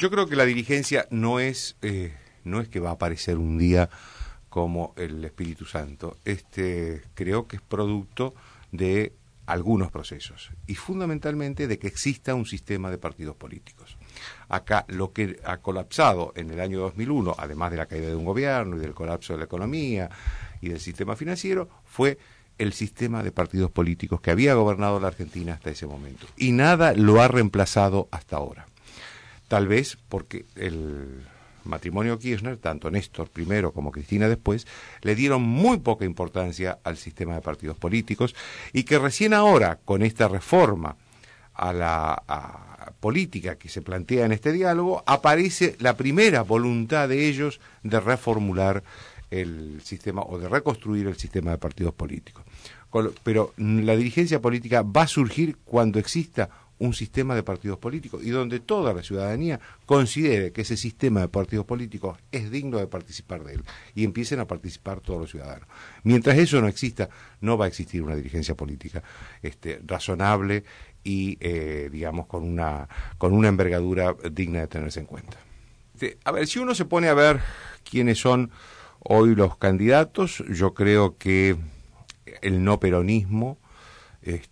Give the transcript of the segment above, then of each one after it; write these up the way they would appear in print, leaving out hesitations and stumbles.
Yo creo que la dirigencia no es que va a aparecer un día como el Espíritu Santo. Creo que es producto de algunos procesos y fundamentalmente de que exista un sistema de partidos políticos. Acá lo que ha colapsado en el año 2001, además de la caída de un gobierno y del colapso de la economía y del sistema financiero, fue el sistema de partidos políticos que había gobernado la Argentina hasta ese momento. Y nada lo ha reemplazado hasta ahora. Tal vez porque el matrimonio Kirchner, tanto Néstor primero como Cristina después, le dieron muy poca importancia al sistema de partidos políticos y que recién ahora, con esta reforma a la política que se plantea en este diálogo, aparece la primera voluntad de ellos de reformular el sistema o de reconstruir el sistema de partidos políticos. Pero la dirigencia política va a surgir cuando exista un sistema de partidos políticos y donde toda la ciudadanía considere que ese sistema de partidos políticos es digno de participar de él y empiecen a participar todos los ciudadanos. Mientras eso no exista, no va a existir una dirigencia política razonable y digamos con una envergadura digna de tenerse en cuenta. A ver, si uno se pone a ver quiénes son hoy los candidatos, yo creo que el no peronismo,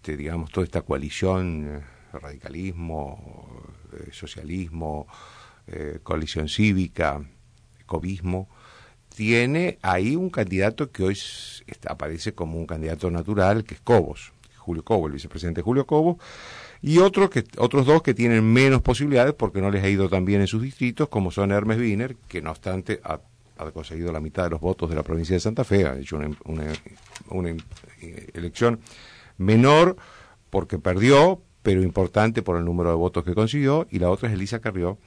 digamos toda esta coalición radicalismo, socialismo, coalición cívica, cobismo, tiene ahí un candidato que hoy aparece como un candidato natural, que es Cobos, Julio Cobos, el vicepresidente Julio Cobos, y otros dos que tienen menos posibilidades porque no les ha ido tan bien en sus distritos, como son Hermes Binner, que no obstante ha conseguido la mitad de los votos de la provincia de Santa Fe, ha hecho una elección menor porque perdió, pero importante por el número de votos que consiguió, y la otra es Elisa Carrió,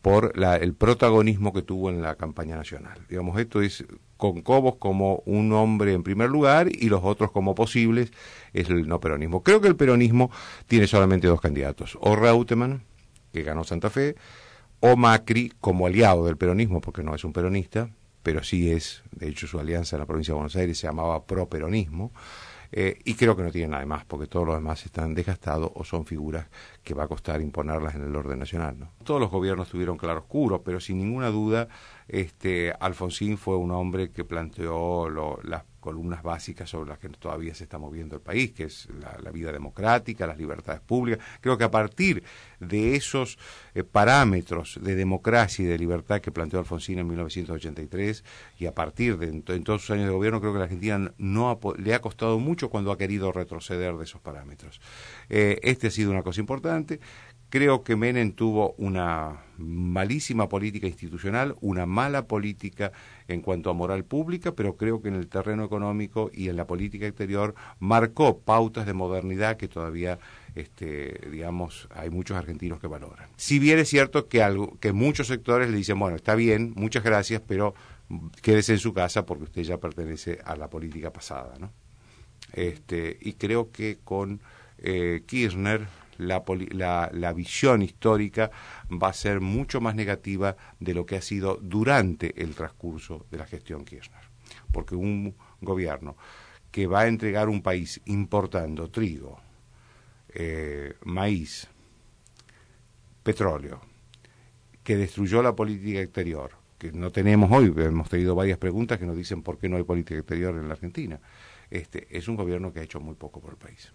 por el protagonismo que tuvo en la campaña nacional. Digamos, esto es con Cobos como un hombre en primer lugar y los otros como posibles, es el no peronismo. Creo que el peronismo tiene solamente dos candidatos, o Reutemann, que ganó Santa Fe, o Macri como aliado del peronismo, porque no es un peronista, pero sí es, de hecho su alianza en la provincia de Buenos Aires se llamaba pro-peronismo, y creo que no tiene nada más, porque todos los demás están desgastados o son figuras que va a costar imponerlas en el orden nacional, ¿no? Todos los gobiernos tuvieron claroscuro, pero sin ninguna duda Alfonsín fue un hombre que planteó las columnas básicas sobre las que todavía se está moviendo el país, que es la vida democrática, las libertades públicas. Creo que a partir de esos parámetros de democracia y de libertad que planteó Alfonsín en 1983 y a partir de en todos sus años de gobierno, creo que la Argentina le ha costado mucho cuando ha querido retroceder de esos parámetros. Ha sido una cosa importante. Creo que Menem tuvo una malísima política institucional, una mala política en cuanto a moral pública, pero creo que en el terreno económico y en la política exterior marcó pautas de modernidad que todavía, digamos, hay muchos argentinos que valoran. Si bien es cierto que muchos sectores le dicen, bueno, está bien, muchas gracias, pero quédese en su casa porque usted ya pertenece a la política pasada, ¿no? Y creo que con Kirchner la visión histórica va a ser mucho más negativa de lo que ha sido durante el transcurso de la gestión Kirchner. Porque un gobierno que va a entregar un país importando trigo, maíz, petróleo, que destruyó la política exterior, que no tenemos hoy, hemos tenido varias preguntas que nos dicen por qué no hay política exterior en la Argentina, es un gobierno que ha hecho muy poco por el país.